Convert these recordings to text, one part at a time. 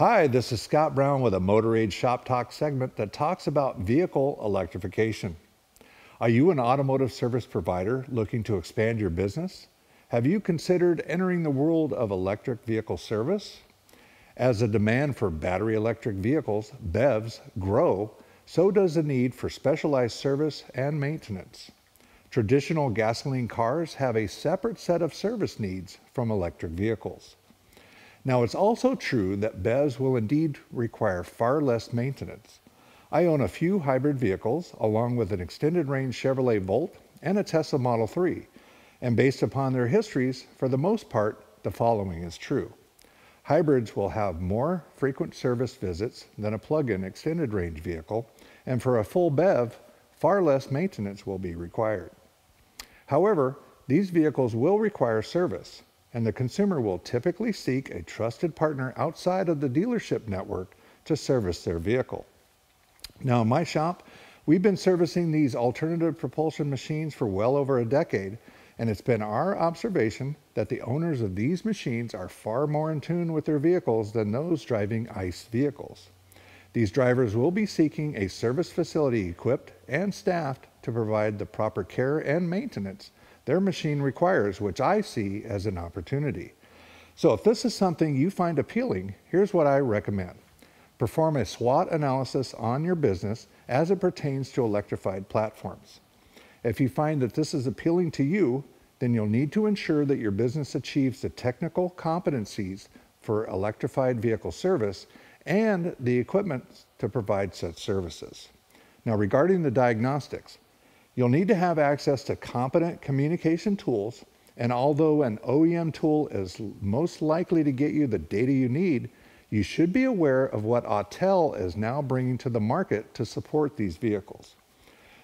Hi, this is Scott Brown with a Motor Age Shop Talk segment that talks about vehicle electrification. Are you an automotive service provider looking to expand your business? Have you considered entering the world of electric vehicle service? As the demand for battery electric vehicles, BEVs, grow, so does the need for specialized service and maintenance. Traditional gasoline cars have a separate set of service needs from electric vehicles. Now, it's also true that BEVs will indeed require far less maintenance. I own a few hybrid vehicles, along with an extended range Chevrolet Volt and a Tesla Model 3. And based upon their histories, for the most part, the following is true. Hybrids will have more frequent service visits than a plug-in extended range vehicle. And for a full BEV, far less maintenance will be required. However, these vehicles will require service, and the consumer will typically seek a trusted partner outside of the dealership network to service their vehicle. Now, in my shop, we've been servicing these alternative propulsion machines for well over a decade, and it's been our observation that the owners of these machines are far more in tune with their vehicles than those driving ICE vehicles. These drivers will be seeking a service facility equipped and staffed to provide the proper care and maintenance their machine requires, which I see as an opportunity. So if this is something you find appealing, here's what I recommend. Perform a SWOT analysis on your business as it pertains to electrified platforms. If you find that this is appealing to you, then you'll need to ensure that your business achieves the technical competencies for electrified vehicle service and the equipment to provide such services. Now, regarding the diagnostics, you'll need to have access to competent communication tools, and although an OEM tool is most likely to get you the data you need, you should be aware of what Autel is now bringing to the market to support these vehicles.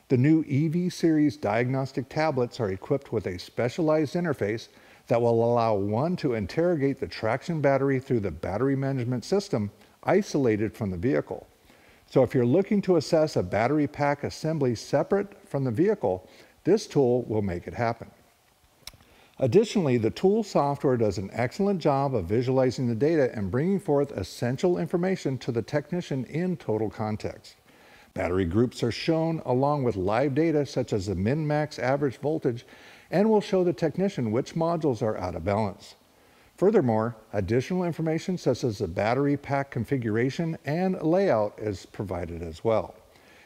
The new EV series diagnostic tablets are equipped with a specialized interface that will allow one to interrogate the traction battery through the battery management system isolated from the vehicle. So if you're looking to assess a battery pack assembly separate from the vehicle, this tool will make it happen. Additionally, the tool software does an excellent job of visualizing the data and bringing forth essential information to the technician in total context. Battery groups are shown along with live data such as the min-max average voltage, and will show the technician which modules are out of balance. Furthermore, additional information such as the battery pack configuration and layout is provided as well.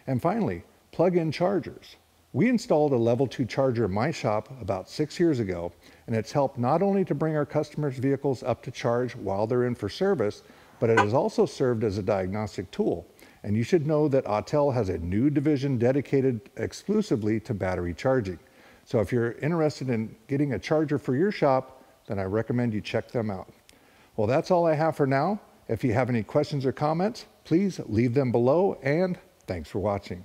And finally, plug-in chargers. We installed a level 2 charger in my shop about 6 years ago, and it's helped not only to bring our customers' vehicles up to charge while they're in for service, but it has also served as a diagnostic tool. And you should know that Autel has a new division dedicated exclusively to battery charging. So if you're interested in getting a charger for your shop, then I recommend you check them out. Well, that's all I have for now. If you have any questions or comments, please leave them below, and thanks for watching.